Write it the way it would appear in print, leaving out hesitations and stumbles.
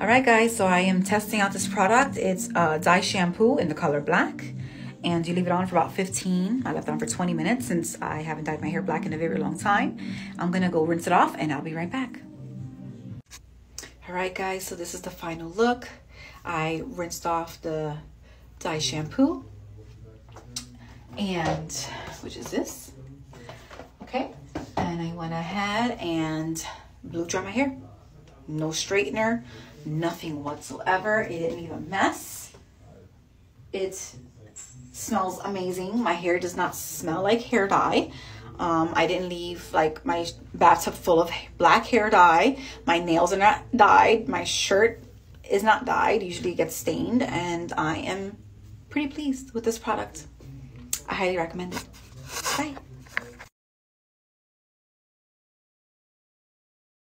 Alright guys, so I am testing out this product. It's a dye shampoo in the color black, and you leave it on for about 15. I left it on for 20 minutes since I haven't dyed my hair black in a very long time. I'm gonna go rinse it off and I'll be right back. Alright guys, so this is the final look. I rinsed off the dye shampoo, and which is this. Okay, and I went ahead and blow dry my hair. No straightener, nothing whatsoever. It didn't leave a mess. It smells amazing. My hair does not smell like hair dye. I didn't leave like my bathtub full of black hair dye. My nails are not dyed. My shirt is not dyed. Usually it gets stained, and I am pretty pleased with this product. I highly recommend it. Bye.